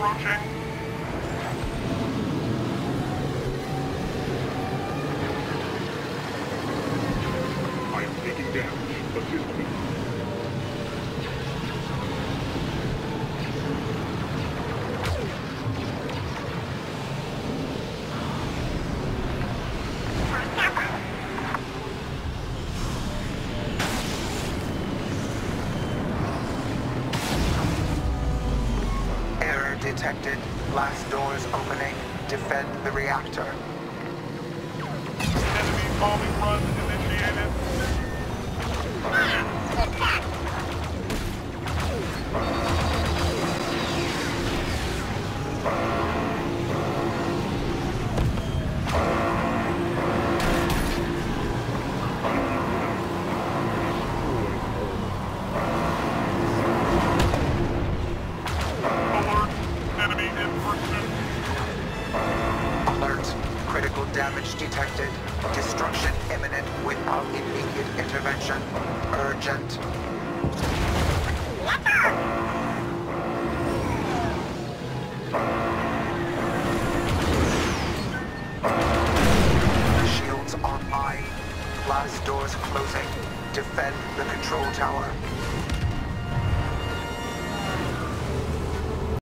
Roger. I am taking damage. Assist me. Detected. Blast doors opening. Defend the reactor. Enemy bombing run initiated. Damage detected. Destruction imminent without immediate intervention. Urgent. Shields online. Blast doors closing. Defend the control tower.